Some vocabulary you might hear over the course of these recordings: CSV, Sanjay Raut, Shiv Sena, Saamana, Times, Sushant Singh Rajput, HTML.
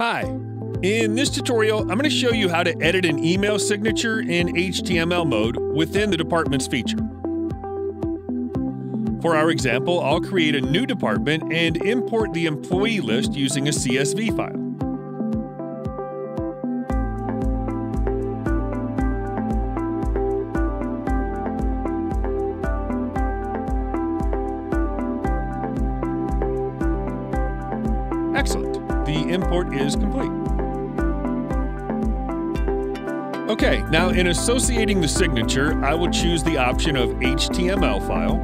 Hi, in this tutorial, I'm going to show you how to edit an email signature in HTML mode within the departments feature. For our example, I'll create a new department and import the employee list using a CSV file. Excellent. The import is complete. Okay, now in associating the signature, I will choose the option of HTML file.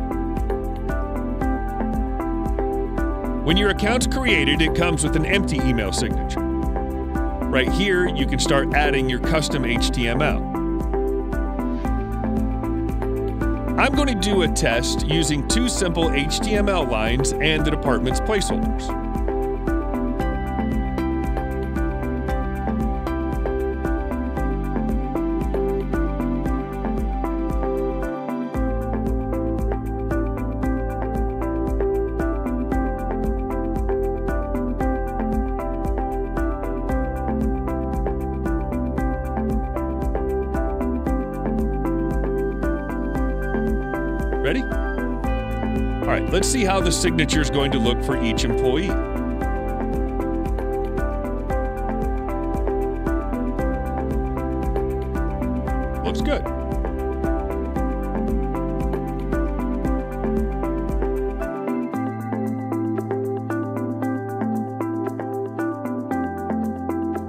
When your account's created, it comes with an empty email signature. Right here, you can start adding your custom HTML. I'm going to do a test using two simple HTML lines and the department's placeholders. Ready? All right, let's see how the signature is going to look for each employee. Looks good.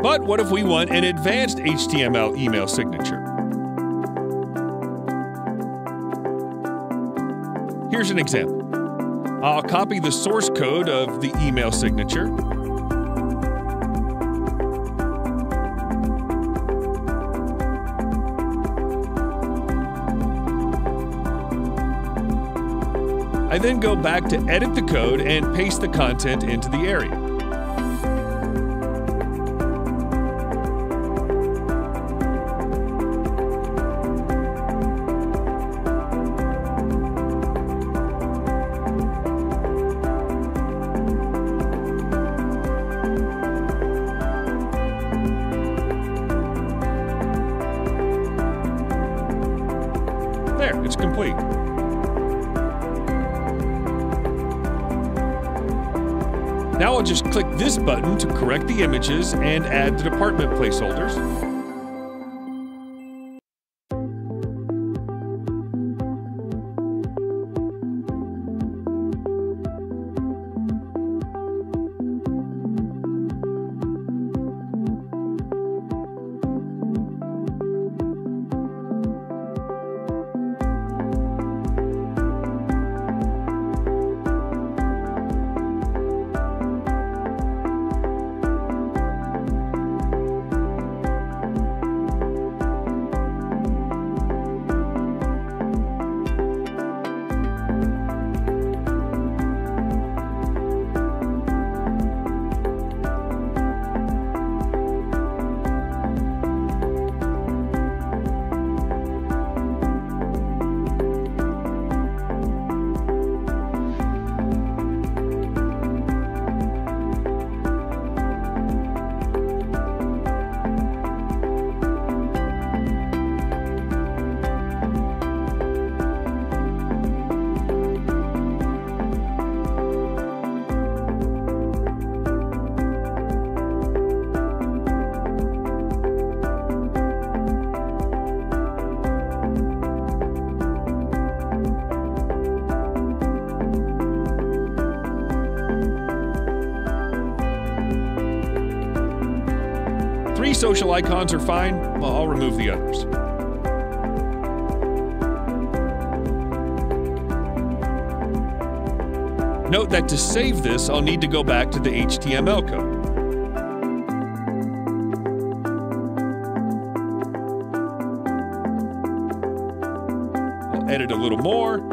But what if we want an advanced HTML email signature? Here's an example. I'll copy the source code of the email signature. I then go back to edit the code and paste the content into the area. There, it's complete. Now I'll just click this button to correct the images and add the department placeholders. Three social icons are fine. Well, I'll remove the others. Note that to save this, I'll need to go back to the HTML code. I'll edit a little more.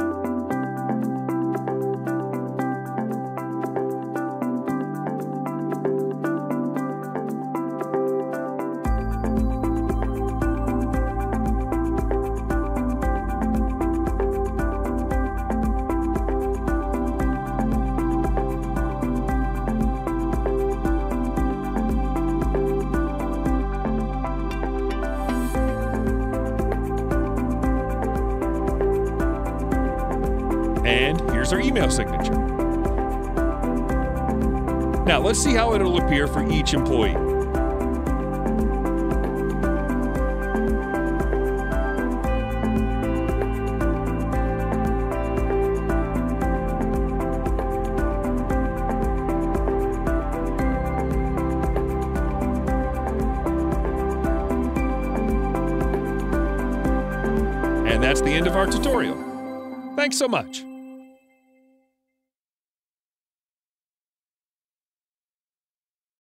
There's our email signature. Now let's see how it'll appear for each employee. And that's the end of our tutorial. Thanks so much.